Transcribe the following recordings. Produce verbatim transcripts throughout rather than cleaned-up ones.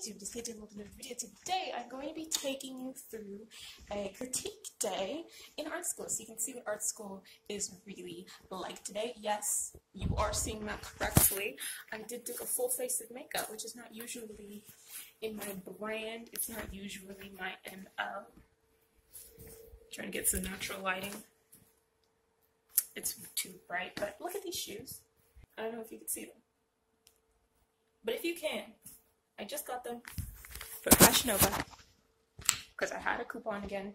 Kaygeecreative, this is a little video. Today I'm going to be taking you through a critique day in art school, so you can see what art school is really like today. Yes, you are seeing that correctly. I did do a full face of makeup, which is not usually in my brand. It's not usually my M O. Trying to get some natural lighting. It's too bright, but look at these shoes. I don't know if you can see them, but if you can, I just got them from Fashion Nova because I had a coupon again,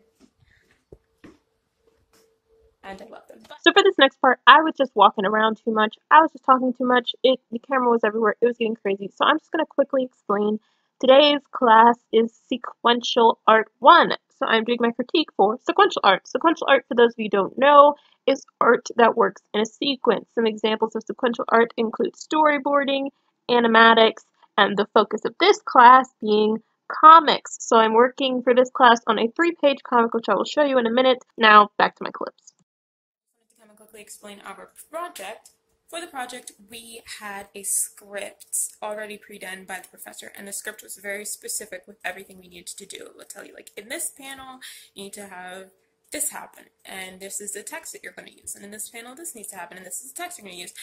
and I love them. So for this next part, I was just walking around too much. I was just talking too much. It the camera was everywhere. It was getting crazy. So I'm just gonna quickly explain. Today's class is sequential art one. So I'm doing my critique for sequential art. Sequential art, for those of you who don't know, is art that works in a sequence. Some examples of sequential art include storyboarding, animatics, and the focus of this class being comics. So I'm working for this class on a three-page comic, which I will show you in a minute. Now, back to my clips. I wanted to kind of quickly explain our project. For the project, we had a script already pre-done by the professor, and the script was very specific with everything we needed to do. It would tell you, like, in this panel, you need to have this happen, and this is the text that you're going to use, and in this panel, this needs to happen, and this is the text you're going to use.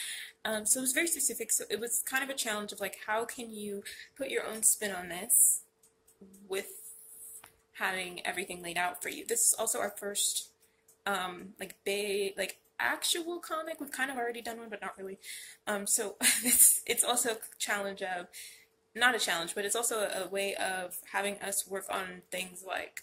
Um, so it was very specific, so it was kind of a challenge of, like, how can you put your own spin on this with having everything laid out for you? This is also our first, um, like, big, like, actual comic. We've kind of already done one, but not really. Um, so it's, it's also a challenge of, not a challenge, but it's also a, a way of having us work on things like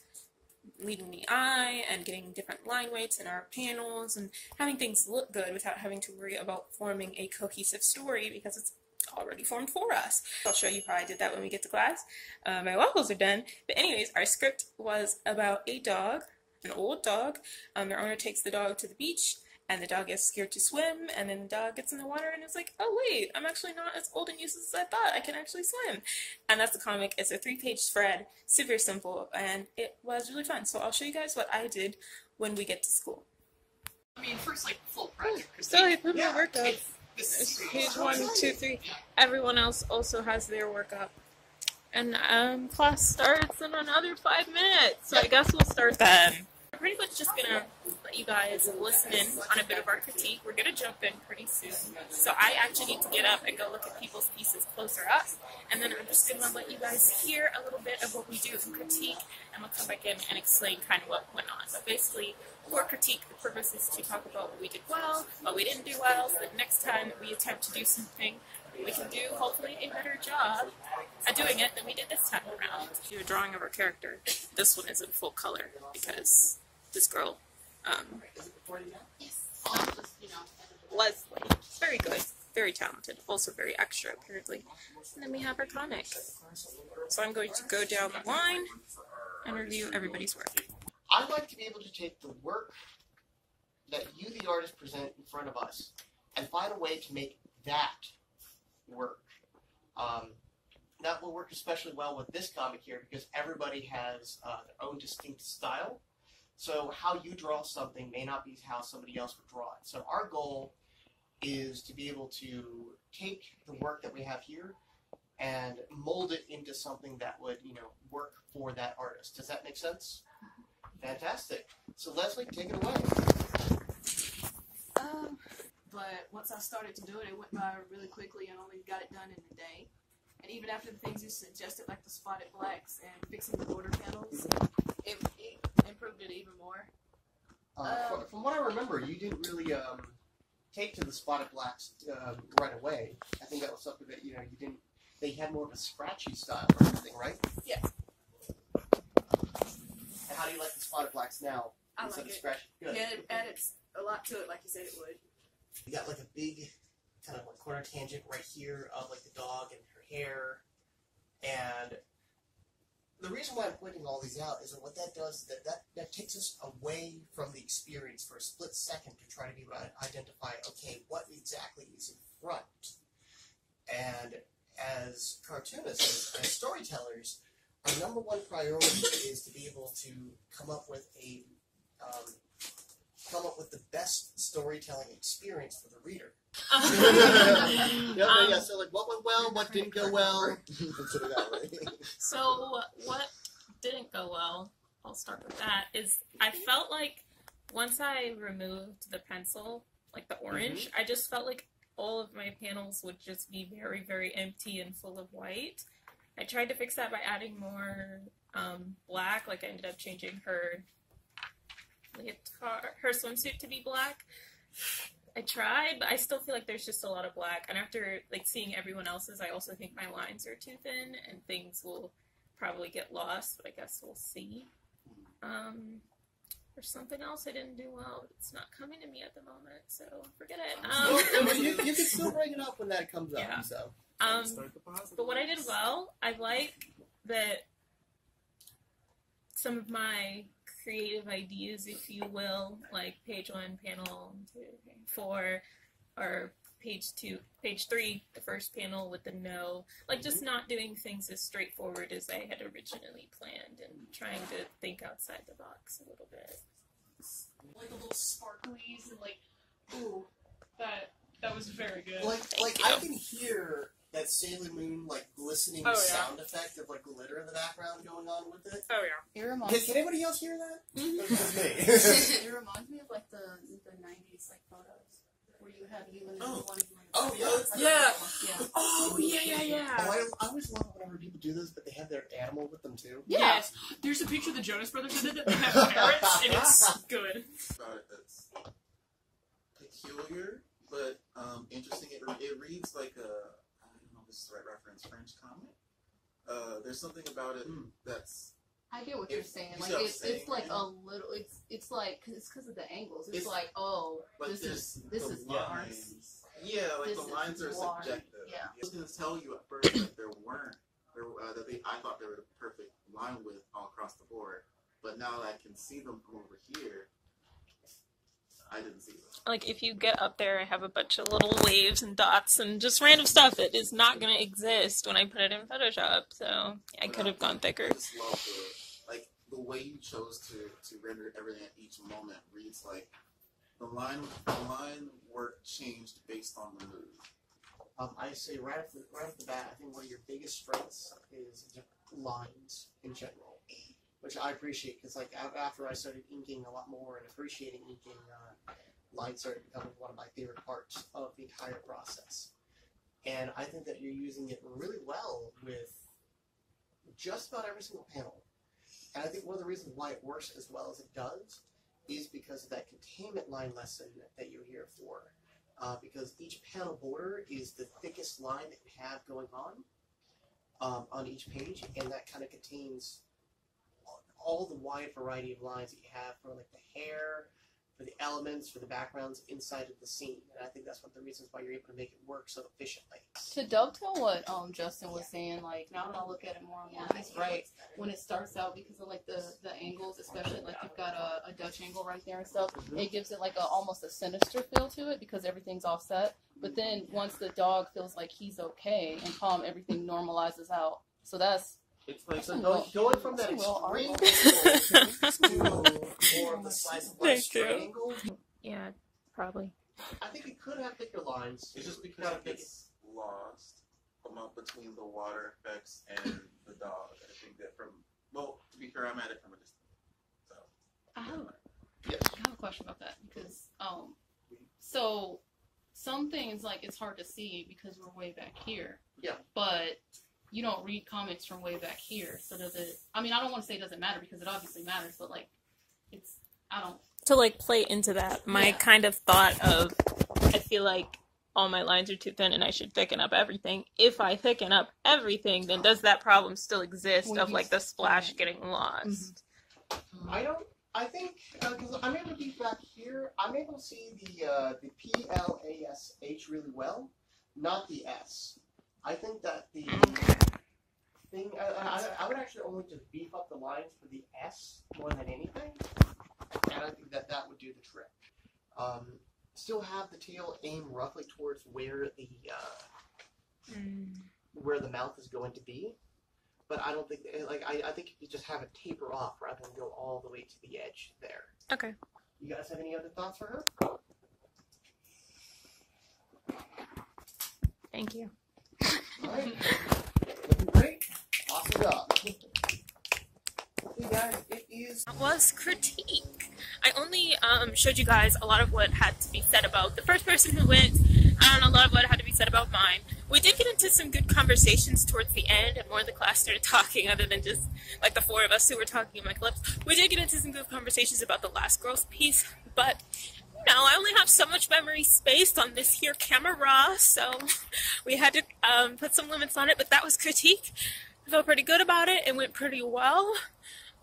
leading the eye and getting different line weights in our panels and having things look good without having to worry about forming a cohesive story because it's already formed for us. I'll show you how I did that when we get to class. Uh, my waffles are done. But anyways, our script was about a dog, an old dog. Um, their owner takes the dog to the beach, and the dog gets scared to swim, and then the dog gets in the water and it's like, oh wait, I'm actually not as old and useless as I thought. I can actually swim. And that's the comic. It's a three-page spread, super simple, and it was really fun. So I'll show you guys what I did when we get to school. I mean, first, like, full project. So I put my work up. It's page one, two, three. Everyone else also has their work up. And um, class starts in another five minutes, so I guess we'll start then. I'm pretty much just gonna let you guys listen in on a bit of our critique. We're gonna jump in pretty soon, so I actually need to get up and go look at people's pieces closer up, and then I'm just gonna let you guys hear a little bit of what we do in critique, and we'll come back in and explain kind of what went on. But basically, for critique, the purpose is to talk about what we did well, what we didn't do well, so that next time we attempt to do something, we can do, hopefully, a better job at doing it than we did this time around. Do a drawing of our character. This one is in full color because this girl, um, Leslie, very good, very talented, also very extra, apparently. And then we have our comic. So I'm going to go down the line and review everybody's work. I'd like to be able to take the work that you, the artist, present in front of us and find a way to make that work. Um, that will work especially well with this comic here because everybody has uh, their own distinct style. So how you draw something may not be how somebody else would draw it. So our goal is to be able to take the work that we have here and mold it into something that would, you know, work for that artist. Does that make sense? Fantastic. So Leslie, take it away. Um, But once I started to do it, it went by really quickly and only got it done in a day. And even after the things you suggested, like the spotted blacks and fixing the border panels, it, it improved it even more. Uh, um, from, from what I remember, you didn't really um, take to the spotted blacks uh, right away. I think that was something that, you know, you didn't, they had more of a scratchy style or something, right? Yeah. And how do you like the spotted blacks now? I like it. Scratchy? Good. Yeah, it added a lot to it, like you said it would. We got like a big kind of like corner tangent right here of like the dog and her hair. And the reason why I'm pointing all these out is that what that does is that, that that takes us away from the experience for a split second to try to be able to identify, okay, what exactly is in front. And as cartoonists, as storytellers, our number one priority is to be able to come up with a um, come up with the best storytelling experience for the reader. yeah, yeah, um, yeah, so like what went well, what didn't go well. So what didn't go well, I'll start with that, is I felt like once I removed the pencil, like the orange, mm-hmm. I just felt like all of my panels would just be very, very empty and full of white. I tried to fix that by adding more um, black, like I ended up changing her leotard, her swimsuit to be black. I tried, but I still feel like there's just a lot of black, and after like seeing everyone else's, I also think my lines are too thin and things will probably get lost, but I guess we'll see. Um, There's something else I didn't do well, but it's not coming to me at the moment, so forget it. Um, well, you, you can still bring it up when that comes yeah. up, so. Um, but what I did well, I like that some of my creative ideas, if you will, like page one, panel two, four, or page two, page three, the first panel with the no, like just not doing things as straightforward as I had originally planned and trying to think outside the box a little bit. Like a little sparklies and like, ooh, that that was very good. Like, like I can hear that Sailor Moon like glistening oh, yeah. sound effect of like glitter in the background going on with it. Oh yeah. It reminds Can anybody else hear that? Mm-hmm. It reminds me of like the the nineties like photos. Where you had you and oh. one of your oh, yeah. Yeah. yeah. Oh, yeah, yeah, yeah. Oh, I, I always love whenever people do this, but they have their animal with them, too. Yeah. Yes. There's a picture of the Jonas Brothers in it that they have parrots, and it's good. That's peculiar, but um, interesting. It, it reads like a, I don't know if this is the right reference, French comic. Uh, there's something about it mm. that's... I get what it, you're saying. Like it's, saying it's like a little. It's it's like cause it's because of the angles. It's, it's like oh, like this is this is lines. Yeah, like this the lines are water. Subjective. Yeah. I was gonna tell you at first that there weren't there uh, that they I thought there were the perfect line width all across the board, but now that I can see them from over here, I didn't see them. Like if you get up there, I have a bunch of little waves and dots and just random stuff that is not gonna exist when I put it in Photoshop. So yeah, I could have gone thicker. I just love it. The way you chose to, to render everything at each moment reads like the line the line work changed based on the mood. Um, I say right off the right off the bat, I think one of your biggest strengths is lines in general, which I appreciate because like after I started inking a lot more and appreciating inking, uh, lines started becoming one of my favorite parts of the entire process, and I think that you're using it really well with just about every single panel. And I think one of the reasons why it works as well as it does is because of that containment line lesson that you're here for. Uh, because each panel border is the thickest line that you have going on um, on each page, and that kind of contains all the wide variety of lines that you have for like the hair, for the elements, for the backgrounds inside of the scene. And I think that's one of the reasons why you're able to make it work so efficiently. To dovetail what um, Justin was yeah. saying, like, now that I look at it more and more, he's right. When it starts out, because of, like, the, the angles, especially, like, you've got a, a Dutch angle right there and stuff, mm-hmm. it gives it, like, a, almost a sinister feel to it because everything's offset. But then once the dog feels like he's okay and calm, everything normalizes out. So that's... It's like so going, going from that extreme angle to more of the slice of life triangle. Yeah, probably. I think you could have thicker lines. It's just because it gets lost among between the water effects and the dog. I think that from, well, to be fair, I'm at it from a distance. So, I have, yes. I have a question about that because, um, so some things, like, it's hard to see because we're way back here. Yeah. But... you don't read comics from way back here, so does it... I mean, I don't want to say it doesn't matter, because it obviously matters, but, like, it's... I don't... To, like, play into that, my yeah. kind of thought of, I feel like all my lines are too thin and I should thicken up everything. If I thicken up everything, then does that problem still exist when of, like, the splash getting lost? Mm-hmm. I don't... I think... Because uh, I'm able to be back here, I'm able to see the, uh, the P L A S H really well, not the S. I think that the thing, I, I, I would actually only just beef up the lines for the S more than anything, and I think that that would do the trick. Um, still have the tail aim roughly towards where the uh, mm. where the mouth is going to be, but I don't think, like, I, I think you could just have it taper off rather than go all the way to the edge there. Okay. You guys have any other thoughts for her? Thank you. All right. Looking great. Awesome job. You guys, it is. That was critique. I only um, showed you guys a lot of what had to be said about the first person who went, and a lot of what had to be said about mine. We did get into some good conversations towards the end, and more of the class started talking, other than just like the four of us who were talking in my clips. We did get into some good conversations about the last girl's piece, but you know, I only have so much memory space on this here camera, so we had to um, put some limits on it, but that was critique. I felt pretty good about it. It went pretty well.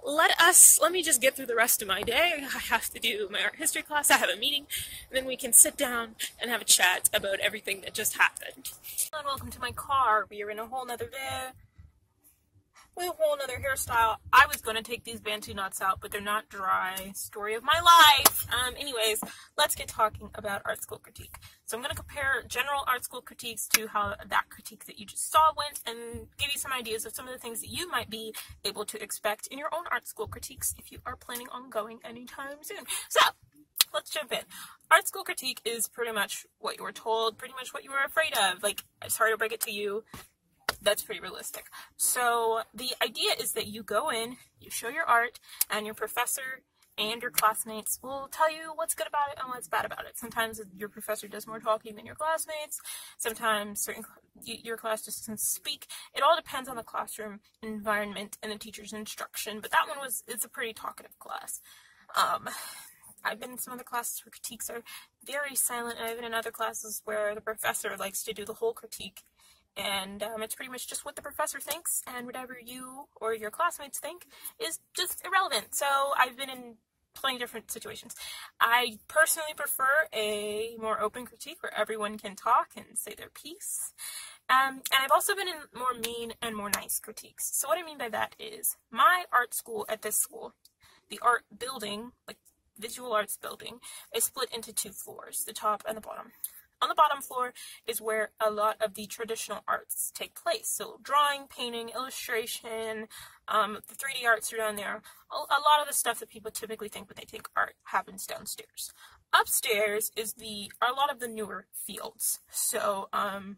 Let us, let me just get through the rest of my day. I have to do my art history class, I have a meeting, and then we can sit down and have a chat about everything that just happened. Hello and welcome to my car. We are in a whole nother day with a whole nother hairstyle. I was going to take these Bantu knots out, but they're not dry. Story of my life. Um, anyways, let's get talking about art school critique. So I'm going to compare general art school critiques to how that critique that you just saw went, and give you some ideas of some of the things that you might be able to expect in your own art school critiques if you are planning on going anytime soon. So let's jump in. Art school critique is pretty much what you were told, pretty much what you were afraid of. Like, sorry to break it to you, that's pretty realistic. So the idea is that you go in, you show your art, and your professor and your classmates will tell you what's good about it and what's bad about it. Sometimes your professor does more talking than your classmates. Sometimes certain your class just doesn't speak. It all depends on the classroom environment and the teacher's instruction, but that one was, it's a pretty talkative class. Um, I've been in some other classes where critiques are very silent, and I've been in other classes where the professor likes to do the whole critique. And um, it's pretty much just what the professor thinks, and whatever you or your classmates think is just irrelevant. So I've been in plenty of different situations. I personally prefer a more open critique where everyone can talk and say their piece. Um, and I've also been in more mean and more nice critiques. So what I mean by that is my art school at this school, the art building, like visual arts building, is split into two floors, the top and the bottom. On the bottom floor is where a lot of the traditional arts take place. So drawing, painting, illustration, um, the three D arts are down there. A, a lot of the stuff that people typically think when they think art happens downstairs. Upstairs is the are a lot of the newer fields. So um,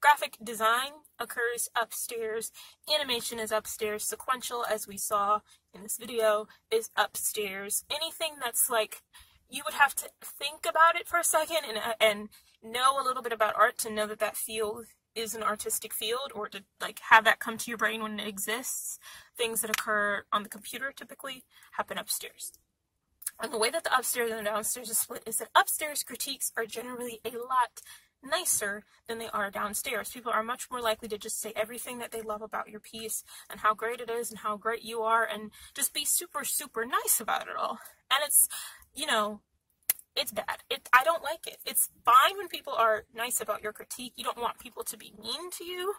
graphic design occurs upstairs. Animation is upstairs. Sequential, as we saw in this video, is upstairs. Anything that's like, you would have to think about it for a second and, uh, and know a little bit about art to know that that field is an artistic field, or to like have that come to your brain when it exists. Things that occur on the computer typically happen upstairs. And the way that the upstairs and the downstairs is split is that upstairs critiques are generally a lot nicer than they are downstairs. People are much more likely to just say everything that they love about your piece and how great it is and how great you are, and just be super, super nice about it all. And it's, you know, it's bad. It, I don't like it. It's fine when people are nice about your critique. You don't want people to be mean to you,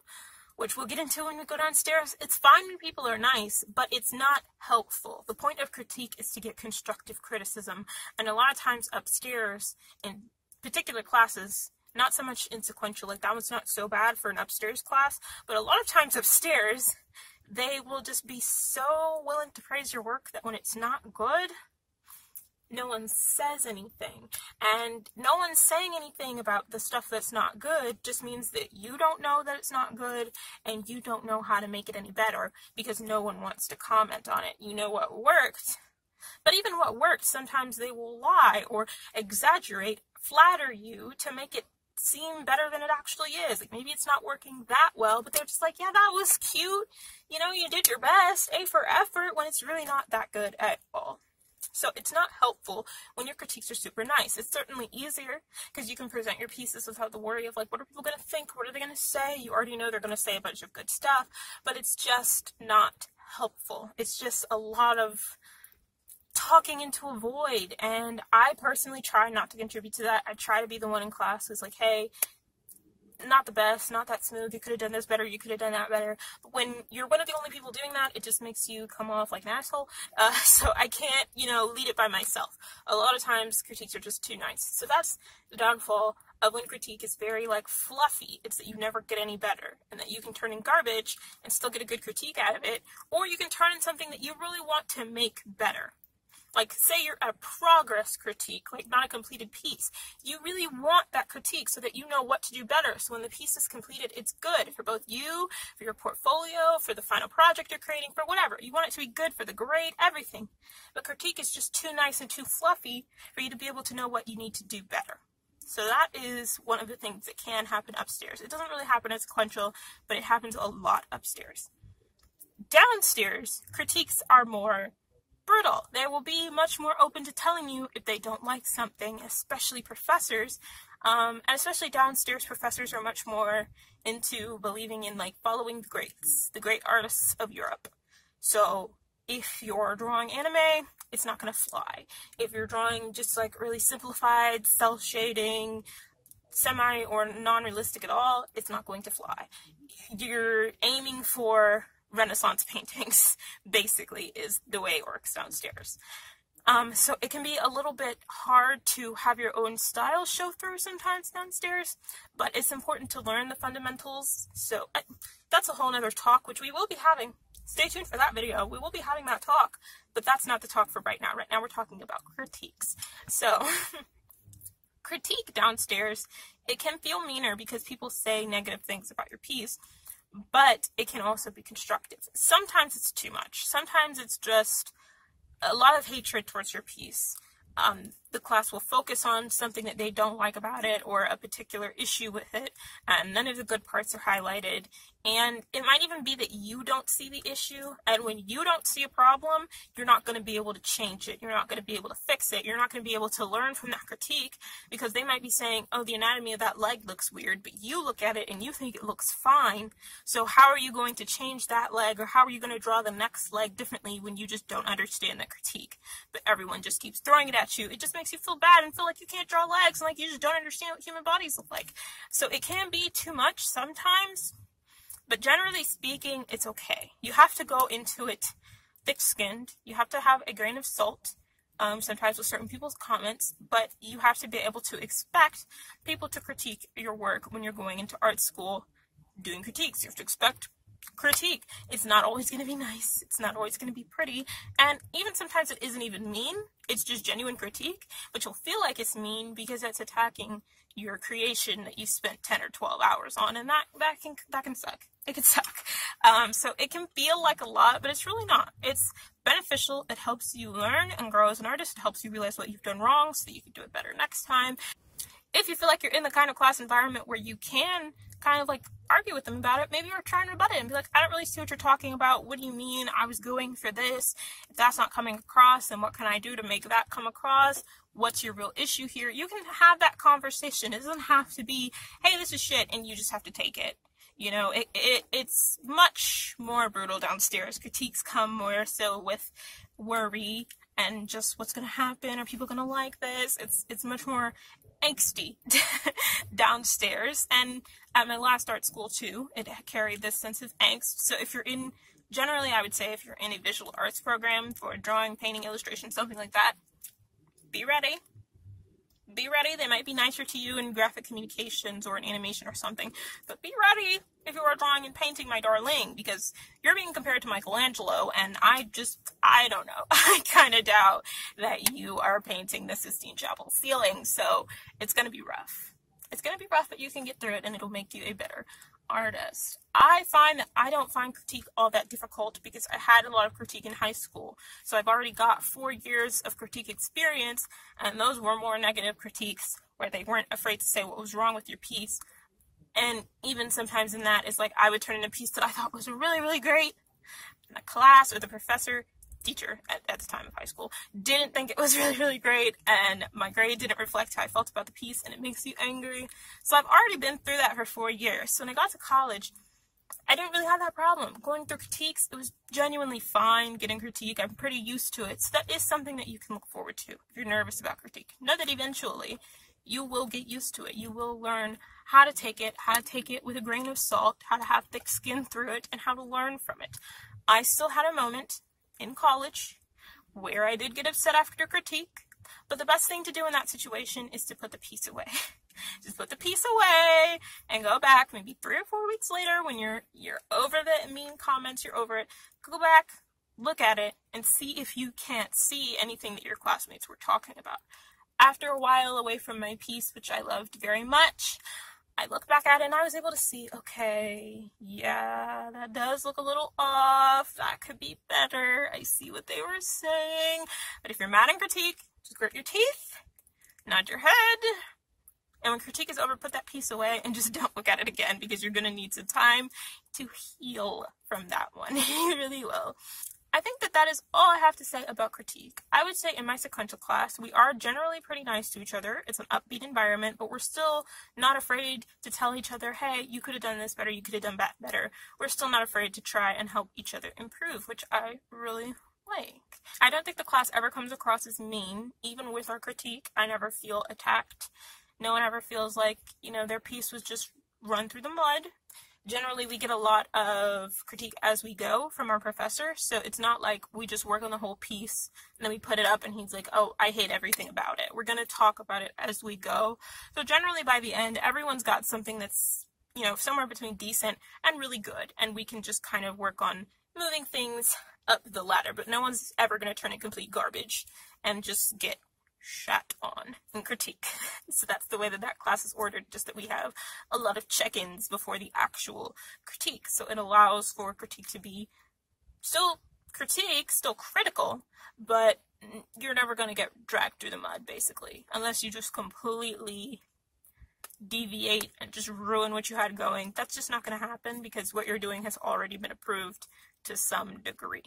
which we'll get into when we go downstairs. It's fine when people are nice, but it's not helpful. The point of critique is to get constructive criticism. And a lot of times upstairs, in particular classes, not so much in sequential, like that one's not so bad for an upstairs class, but a lot of times upstairs, they will just be so willing to praise your work that when it's not good, no one says anything. And no one's saying anything about the stuff that's not good just means that you don't know that it's not good, and you don't know how to make it any better because no one wants to comment on it. You know what worked, but even what worked, sometimes they will lie or exaggerate, flatter you to make it seem better than it actually is. Like, maybe it's not working that well, but they're just like, yeah, that was cute, you know, you did your best, A for effort, when it's really not that good at all. So it's not helpful when your critiques are super nice. It's certainly easier because you can present your pieces without the worry of like, what are people going to think? What are they going to say? You already know they're going to say a bunch of good stuff, but it's just not helpful. It's just a lot of talking into a void. And I personally try not to contribute to that. I try to be the one in class who's like, hey, not the best, not that smooth, you could have done this better, you could have done that better. But when you're one of the only people doing that, it just makes you come off like an asshole. Uh, so I can't, you know, lead it by myself. A lot of times critiques are just too nice. So that's the downfall of when critique is very like fluffy. It's that you never get any better, and that you can turn in garbage and still get a good critique out of it, or you can turn in something that you really want to make better. Like, say you're a progress critique, like not a completed piece. You really want that critique so that you know what to do better. So when the piece is completed, it's good for both you, for your portfolio, for the final project you're creating, for whatever. You want it to be good for the grade, everything. But critique is just too nice and too fluffy for you to be able to know what you need to do better. So that is one of the things that can happen upstairs. It doesn't really happen as sequential, but it happens a lot upstairs. Downstairs, critiques are more brutal. They will be much more open to telling you if they don't like something, especially professors. Um, and especially downstairs, professors are much more into believing in, like, following the greats, the great artists of Europe. So if you're drawing anime, it's not going to fly. If you're drawing just, like, really simplified, cell shading, semi or non-realistic at all, it's not going to fly. You're aiming for Renaissance paintings, basically, is the way it works downstairs. Um, so it can be a little bit hard to have your own style show through sometimes downstairs, but it's important to learn the fundamentals. So I, that's a whole nother talk, which we will be having. Stay tuned for that video. We will be having that talk, but that's not the talk for right now. Right now we're talking about critiques. So critique downstairs, it can feel meaner because people say negative things about your piece, but it can also be constructive. Sometimes it's too much. Sometimes it's just a lot of hatred towards your piece. Um, the class will focus on something that they don't like about it or a particular issue with it, and none of the good parts are highlighted. And it might even be that you don't see the issue, and when you don't see a problem, you're not going to be able to change it. You're not going to be able to fix it. You're not going to be able to learn from that critique, because they might be saying, oh, the anatomy of that leg looks weird, but you look at it and you think it looks fine. So how are you going to change that leg, or how are you going to draw the next leg differently when you just don't understand the critique? But everyone just keeps throwing it at you. It just makes you feel bad and feel like you can't draw legs and like you just don't understand what human bodies look like. So it can be too much sometimes, but generally speaking, it's okay. You have to go into it thick-skinned. You have to have a grain of salt, um, sometimes with certain people's comments, but you have to be able to expect people to critique your work when you're going into art school doing critiques. You have to expect critique. It's not always going to be nice. It's not always going to be pretty. And even sometimes it isn't even mean. It's just genuine critique, but you'll feel like it's mean because it's attacking your creation that you spent ten or twelve hours on, and that, that can, that can suck. It can suck. Um, so it can feel like a lot, but it's really not. It's beneficial. It helps you learn and grow as an artist. It helps you realize what you've done wrong so that you can do it better next time. If you feel like you're in the kind of class environment where you can kind of like argue with them about it, maybe you're trying to rebut it and be like, I don't really see what you're talking about. What do you mean? I was going for this. If that's not coming across, then what can I do to make that come across? What's your real issue here? You can have that conversation. It doesn't have to be, hey, this is shit, and you just have to take it. You know, it, it it's much more brutal downstairs. Critiques come more so with worry and just what's going to happen. Are people going to like this? It's, it's much more angsty downstairs, and at my last art school too, it carried this sense of angst. So if you're in, generally I would say if you're in a visual arts program for drawing, painting, illustration, something like that, be ready. Be ready. They might be nicer to you in graphic communications or in animation or something, but be ready if you are drawing and painting, my darling, because you're being compared to Michelangelo, and I just, I don't know, I kind of doubt that you are painting the Sistine Chapel ceiling, so it's going to be rough. It's going to be rough, but you can get through it, and it'll make you a better artist. I find that I don't find critique all that difficult because I had a lot of critique in high school, so I've already got four years of critique experience, and those were more negative critiques where they weren't afraid to say what was wrong with your piece. And even sometimes in that, it's like I would turn in a piece that I thought was really, really great, and the class or the professor, teacher at, at the time of high school, didn't think it was really, really great, and my grade didn't reflect how I felt about the piece, and it makes you angry. So I've already been through that for four years. So when I got to college, I didn't really have that problem. Going through critiques, it was genuinely fine getting critique. I'm pretty used to it. So that is something that you can look forward to if you're nervous about critique. Know that eventually you will get used to it. You will learn how to take it, how to take it with a grain of salt, how to have thick skin through it, and how to learn from it. I still had a moment in college where I did get upset after critique, but the best thing to do in that situation is to put the piece away. Just put the piece away and go back maybe three or four weeks later when you're you're over the mean comments, you're over it, go back, look at it and see if you can't see anything that your classmates were talking about. After a while away from my piece, which I loved very much, I looked back at it and I was able to see, okay, yeah, that does look a little off. That could be better. I see what they were saying. But if you're mad and critique, just grit your teeth, nod your head, and when critique is over, put that piece away and just don't look at it again, because you're going to need some time to heal from that one. You really will. I think that that is all I have to say about critique. I would say in my sequential class, we are generally pretty nice to each other. It's an upbeat environment, but we're still not afraid to tell each other, hey, you could have done this better, you could have done that better. We're still not afraid to try and help each other improve, which I really like. I don't think the class ever comes across as mean. Even with our critique, I never feel attacked. No one ever feels like, you know, their piece was just run through the mud. Generally, we get a lot of critique as we go from our professor, so it's not like we just work on the whole piece and then we put it up and he's like, oh, I hate everything about it. We're going to talk about it as we go. So generally, by the end, everyone's got something that's, you know, somewhere between decent and really good, and we can just kind of work on moving things up the ladder, but no one's ever going to turn it complete garbage and just get shat on and critique. So that's the way that that class is ordered, just that we have a lot of check-ins before the actual critique, so it allows for critique to be still critique, still critical, but you're never going to get dragged through the mud, basically, unless you just completely deviate and just ruin what you had going. That's just not going to happen, because what you're doing has already been approved to some degree.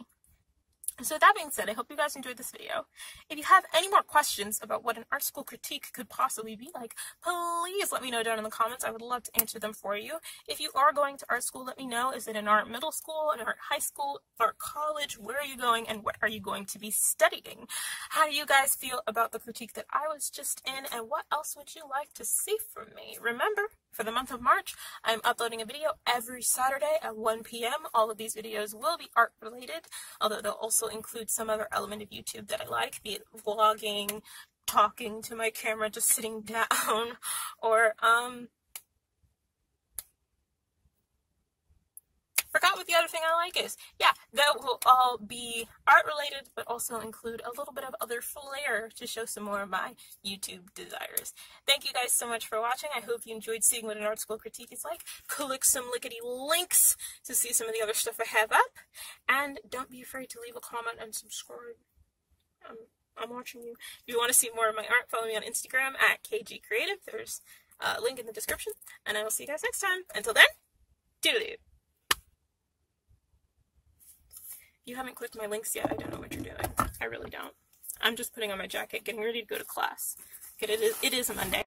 So with that being said, I hope you guys enjoyed this video. If you have any more questions about what an art school critique could possibly be like, please let me know down in the comments. I would love to answer them for you. If you are going to art school, let me know. Is it an art middle school, an art high school, art college? Where are you going, and what are you going to be studying? How do you guys feel about the critique that I was just in, and what else would you like to see from me? Remember, for the month of March, I'm uploading a video every Saturday at one p m All of these videos will be art-related, although they'll also include some other element of YouTube that I like, be it vlogging, talking to my camera, just sitting down, or, um, forgot what the other thing I like is. Yeah, that will all be art-related, but also include a little bit of other flair to show some more of my YouTube desires. Thank you guys so much for watching. I hope you enjoyed seeing what an art school critique is like. Click some lickety links to see some of the other stuff I have up, and don't be afraid to leave a comment and subscribe. I'm, I'm watching you. If you want to see more of my art, follow me on Instagram at kaygeecreative. There's a link in the description, and I will see you guys next time. Until then, doodaloo. You haven't clicked my links yet. I don't know what you're doing. I really don't. I'm just putting on my jacket, getting ready to go to class. It is, it is Monday.